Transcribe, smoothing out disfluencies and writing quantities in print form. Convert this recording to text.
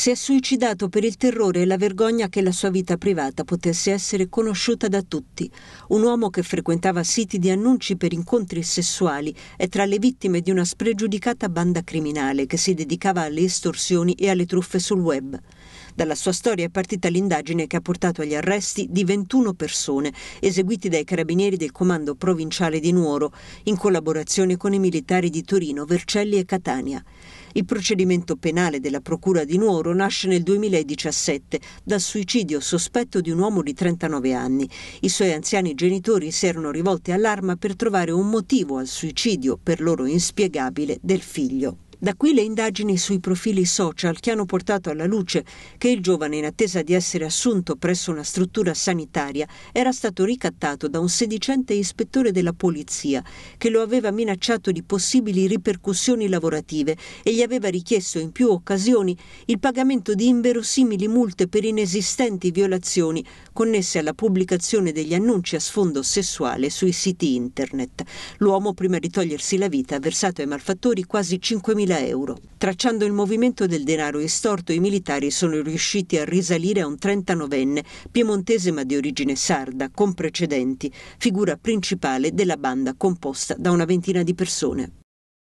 si è suicidato per il terrore e la vergogna che la sua vita privata potesse essere conosciuta da tutti. Un uomo che frequentava siti di annunci per incontri sessuali è tra le vittime di una spregiudicata banda criminale che si dedicava alle estorsioni e alle truffe sul web. Dalla sua storia è partita l'indagine che ha portato agli arresti di 21 persone, eseguiti dai carabinieri del Comando Provinciale di Nuoro, in collaborazione con i militari di Torino, Vercelli e Catania. Il procedimento penale della Procura di Nuoro nasce nel 2017 dal suicidio sospetto di un uomo di 39 anni. I suoi anziani genitori si erano rivolti all'Arma per trovare un motivo al suicidio, per loro inspiegabile, del figlio. Da qui le indagini sui profili social che hanno portato alla luce che il giovane, in attesa di essere assunto presso una struttura sanitaria, era stato ricattato da un sedicente ispettore della polizia che lo aveva minacciato di possibili ripercussioni lavorative e gli aveva richiesto in più occasioni il pagamento di inverosimili multe per inesistenti violazioni connesse alla pubblicazione degli annunci a sfondo sessuale sui siti internet. L'uomo, prima di togliersi la vita, ha versato ai malfattori quasi 5.000 euro. Tracciando il movimento del denaro estorto, i militari sono riusciti a risalire a un 39enne, piemontese ma di origine sarda, con precedenti, figura principale della banda composta da una ventina di persone.